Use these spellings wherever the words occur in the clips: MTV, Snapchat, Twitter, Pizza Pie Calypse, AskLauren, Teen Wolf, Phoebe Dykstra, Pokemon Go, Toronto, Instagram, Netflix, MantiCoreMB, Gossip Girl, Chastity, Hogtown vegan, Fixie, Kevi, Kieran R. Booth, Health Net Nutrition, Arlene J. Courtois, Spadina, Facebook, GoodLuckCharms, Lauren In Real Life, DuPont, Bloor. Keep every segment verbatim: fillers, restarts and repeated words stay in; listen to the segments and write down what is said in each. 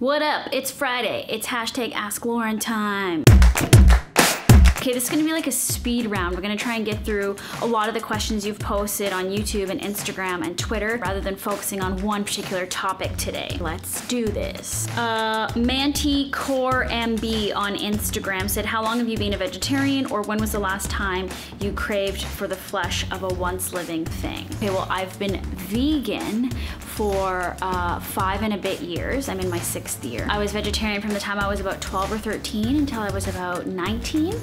What up? It's Friday. It's hashtag Ask Lauren time. Okay, this is gonna be like a speed round. We're gonna try and get through a lot of the questions you've posted on YouTube and Instagram and Twitter rather than focusing on one particular topic today. Let's do this. Uh, MantiCoreMB on Instagram said, how long have you been a vegetarian, or when was the last time you craved for the flesh of a once living thing? Okay, well, I've been vegan for uh, five and a bit years. I'm in my sixth year. I was vegetarian from the time I was about twelve or thirteen until I was about nineteen.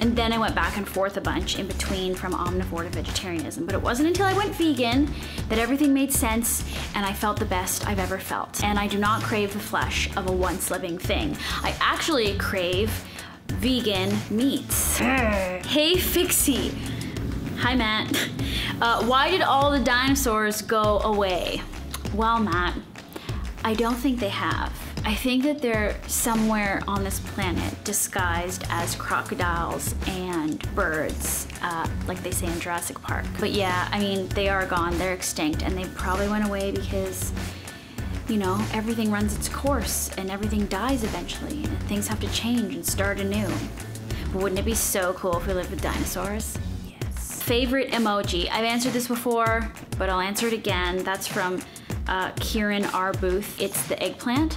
And then I went back and forth a bunch in between from omnivore to vegetarianism. But it wasn't until I went vegan that everything made sense and I felt the best I've ever felt. And I do not crave the flesh of a once living thing. I actually crave vegan meats. Hey, Fixie. Hi, Matt. Uh, why did all the dinosaurs go away? Well, Matt, I don't think they have. I think that they're somewhere on this planet disguised as crocodiles and birds, uh, like they say in Jurassic Park. But yeah, I mean, they are gone, they're extinct, and they probably went away because, you know, everything runs its course and everything dies eventually, and things have to change and start anew. But wouldn't it be so cool if we lived with dinosaurs? Yes. Favorite emoji. I've answered this before, but I'll answer it again. That's from uh, Kieran R. Booth. It's the eggplant.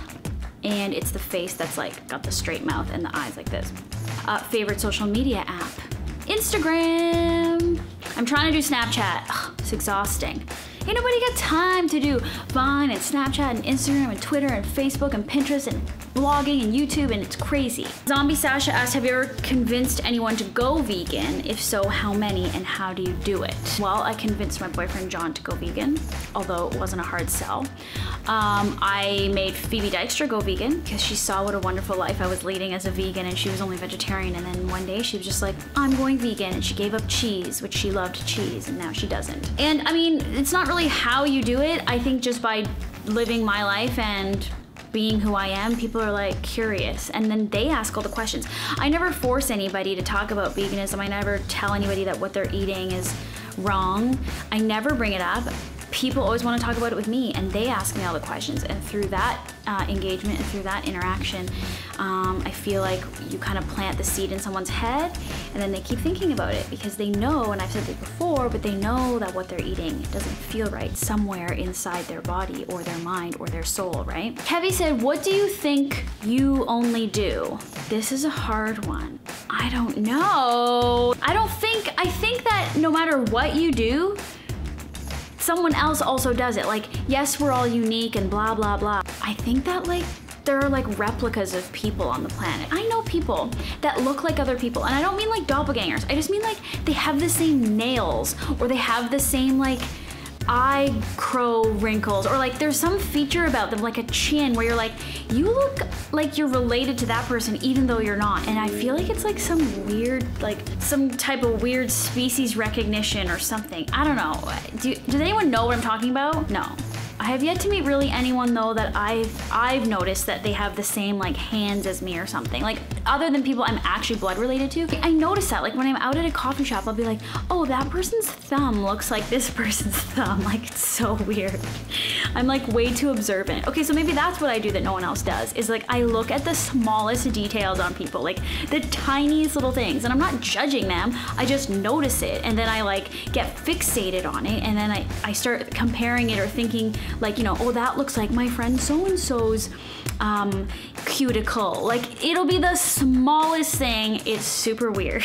And it's the face that's like got the straight mouth and the eyes like this. Uh, favorite social media app? Instagram. I'm trying to do Snapchat. Ugh, it's exhausting. Ain't nobody got time to do Vine and Snapchat and Instagram and Twitter and Facebook and Pinterest and blogging and YouTube, and it's crazy. Zombie Sasha asked, have you ever convinced anyone to go vegan? If so, how many and how do you do it? Well, I convinced my boyfriend John to go vegan, although it wasn't a hard sell. Um, I made Phoebe Dykstra go vegan because she saw what a wonderful life I was leading as a vegan, and she was only vegetarian, and then one day she was just like, I'm going vegan, and she gave up cheese, which she loved cheese, and now she doesn't. And I mean, it's not really how you do it. I think just by living my life and being who I am, people are like curious, and then they ask all the questions. I never force anybody to talk about veganism. I never tell anybody that what they're eating is wrong. I never bring it up. People always want to talk about it with me, and they ask me all the questions, and through that uh, engagement and through that interaction, um, I feel like you kind of plant the seed in someone's head, and then they keep thinking about it because they know, and I've said this before, but they know that what they're eating doesn't feel right somewhere inside their body or their mind or their soul, right? Kevi said, what do you think you only do? This is a hard one. I don't know. I don't think, I think that no matter what you do, someone else also does it. Like, yes, we're all unique and blah, blah, blah. I think that like, there are like replicas of people on the planet. I know people that look like other people, and I don't mean like doppelgangers. I just mean like they have the same nails, or they have the same like eye crow wrinkles, or like there's some feature about them, like a chin, where you're like, you look like you're related to that person even though you're not. And I feel like it's like some weird, like some type of weird species recognition or something. I don't know. Do, does anyone know what I'm talking about? No. I have yet to meet really anyone though that I've, I've noticed that they have the same like hands as me or something. Like other than people I'm actually blood related to. I notice that like when I'm out at a coffee shop, I'll be like, oh, that person's thumb looks like this person's thumb. Like it's so weird. I'm like way too observant. Okay, so maybe that's what I do that no one else does, is like I look at the smallest details on people, like the tiniest little things, and I'm not judging them. I just notice it, and then I like get fixated on it, and then I, I start comparing it or thinking, like, you know, oh, that looks like my friend so-and-so's um, cuticle. Like, it'll be the smallest thing. It's super weird.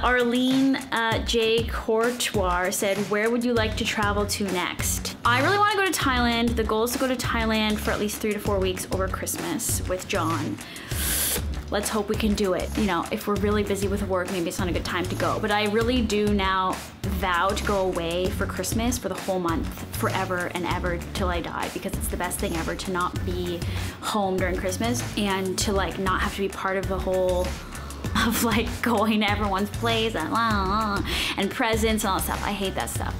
Arlene uh, J. Courtois said, where would you like to travel to next? I really want to go to Thailand. The goal is to go to Thailand for at least three to four weeks over Christmas with John. Let's hope we can do it. You know, if we're really busy with work, maybe it's not a good time to go. But I really do now vow to go away for Christmas for the whole month, forever and ever till I die, because it's the best thing ever to not be home during Christmas and to like not have to be part of the whole of like going to everyone's place and, and presents and all that stuff. I hate that stuff.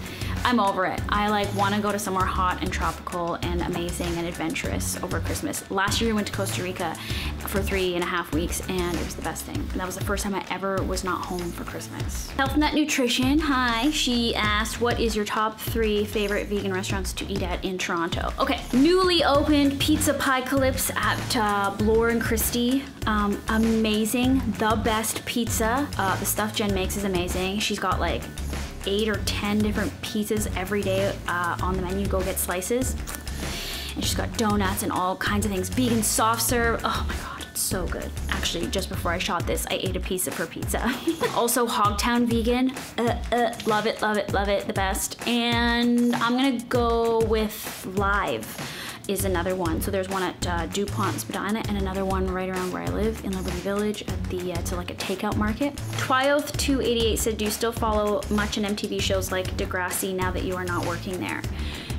I'm over it. I like want to go to somewhere hot and tropical and amazing and adventurous over Christmas. Last year we went to Costa Rica for three and a half weeks and it was the best thing. And that was the first time I ever was not home for Christmas. Health Net Nutrition, hi. She asked, what is your top three favorite vegan restaurants to eat at in Toronto? Okay, newly opened Pizza Pie Calypse at uh, Bloor and Christie. Um, amazing, the best pizza. Uh, the stuff Jen makes is amazing. She's got like eight or ten different pizzas every day uh, on the menu. Go get slices. And she's got donuts and all kinds of things. Vegan soft serve, oh my God, it's so good. Actually, just before I shot this, I ate a piece of her pizza. Also, Hogtown Vegan, uh, uh, love it, love it, love it, the best. And I'm gonna go with Live is another one. So there's one at uh, DuPont, Spadina, and another one right around where I live in Liberty Village at the, uh, to like a takeout market. Twioth two eighty-eight said, do you still follow Much and M T V shows like Degrassi now that you are not working there?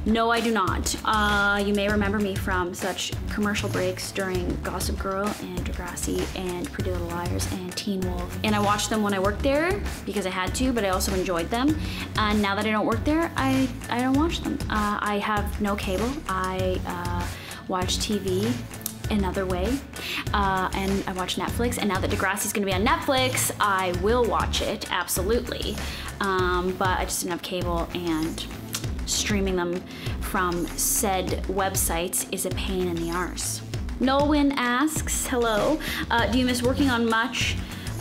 No, I do not. Uh, you may remember me from such commercial breaks during Gossip Girl and Degrassi and Pretty Little Liars and Teen Wolf. And I watched them when I worked there because I had to, but I also enjoyed them. And now that I don't work there, I, I don't watch them. Uh, I have no cable. I uh, watch T V another way. Uh, and I watch Netflix. And now that Degrassi's gonna be on Netflix, I will watch it, absolutely. Um, but I just didn't have cable, and streaming them from said websites is a pain in the arse. Nolwyn asks, hello, uh, do you miss working on Much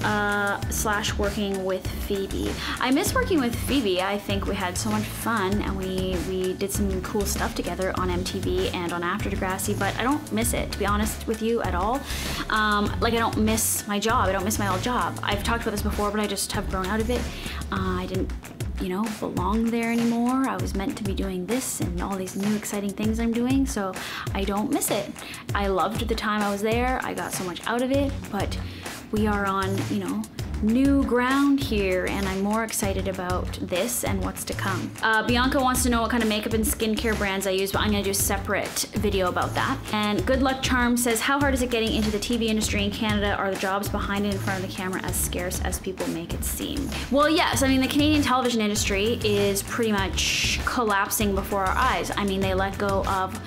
uh, slash working with Phoebe? I miss working with Phoebe. I think we had so much fun and we, we did some cool stuff together on M T V and on After Degrassi, but I don't miss it, to be honest with you, at all. Um, like, I don't miss my job. I don't miss my old job. I've talked about this before, but I just have grown out of it. Uh, I didn't you know, belong there anymore. I was meant to be doing this and all these new exciting things I'm doing, so I don't miss it. I loved the time I was there. I got so much out of it, but we are on, you know, new ground here, and I'm more excited about this and what's to come. Uh, Bianca wants to know what kind of makeup and skincare brands I use, but I'm gonna do a separate video about that. And GoodLuckCharms says, how hard is it getting into the T V industry in Canada? Are the jobs behind and in front of the camera as scarce as people make it seem? Well, yes, I mean, the Canadian television industry is pretty much collapsing before our eyes. I mean, they let go of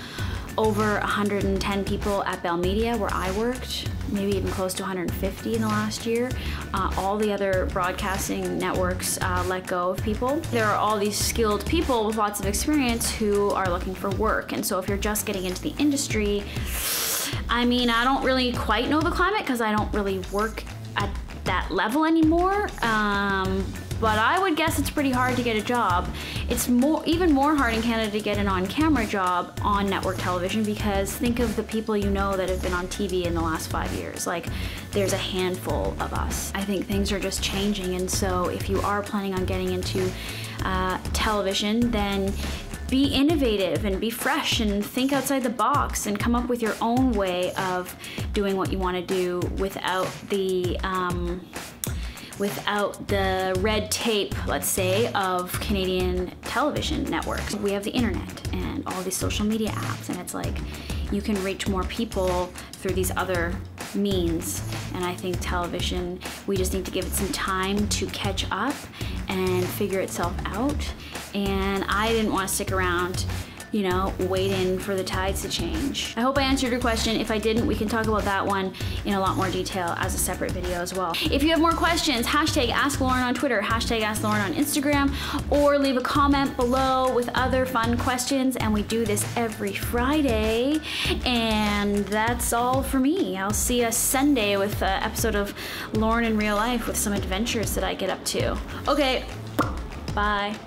over one hundred ten people at Bell Media, where I worked, maybe even close to one hundred fifty in the last year. Uh, all the other broadcasting networks uh, let go of people. There are all these skilled people with lots of experience who are looking for work. And so if you're just getting into the industry, I mean, I don't really quite know the climate because I don't really work at that level anymore. Um, but I would guess it's pretty hard to get a job. It's more, even more hard in Canada to get an on-camera job on network television, because think of the people you know that have been on T V in the last five years. Like, there's a handful of us. I think things are just changing, and so if you are planning on getting into uh, television, then be innovative and be fresh and think outside the box and come up with your own way of doing what you want to do without the um, without the red tape, let's say, of Canadian television networks. We have the internet and all these social media apps, and it's like you can reach more people through these other means. And I think television, we just need to give it some time to catch up and figure itself out. And I didn't want to stick around, you know, waiting for the tides to change. I hope I answered your question. If I didn't, we can talk about that one in a lot more detail as a separate video as well. If you have more questions, hashtag Ask Lauren on Twitter, hashtag Ask Lauren on Instagram, or leave a comment below with other fun questions, and we do this every Friday. And that's all for me. I'll see you Sunday with an episode of Lauren in Real Life with some adventures that I get up to. Okay, bye.